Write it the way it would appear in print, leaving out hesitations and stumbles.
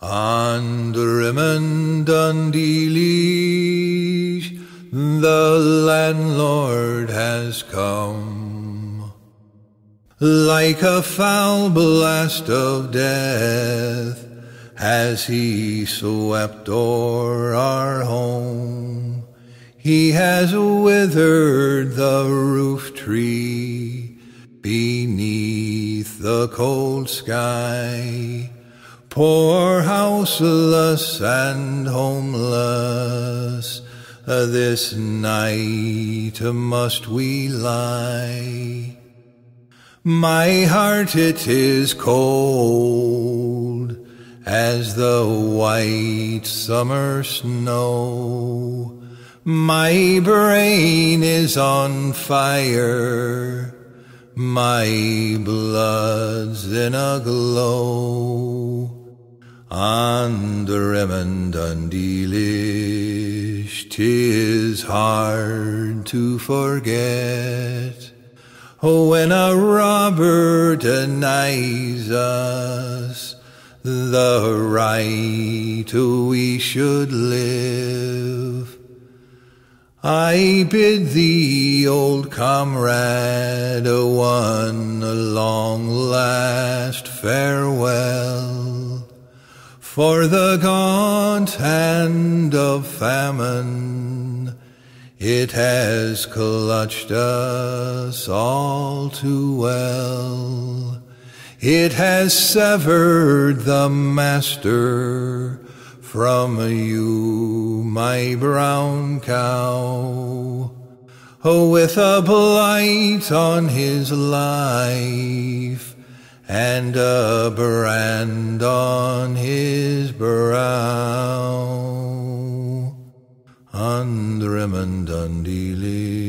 And Droimeann Donn Dílis, the landlord has come, like a foul blast of death has he swept o'er our home. He has withered the roof tree beneath the cold sky. Poor houseless and homeless, this night must we lie. My heart, it is cold as the white summer snow. My brain is on fire, my blood's in a glow. And Droimeann Donn Dílis, 'tis hard to forget when a robber denies us the right we should live. I bid thee, old comrade, one long last farewell. For the gaunt hand of famine, it has clutched us all too well. It has severed the master from you, my brown cow. With a blight on his life and a brand on his brow, Droimeann Donn Dílis.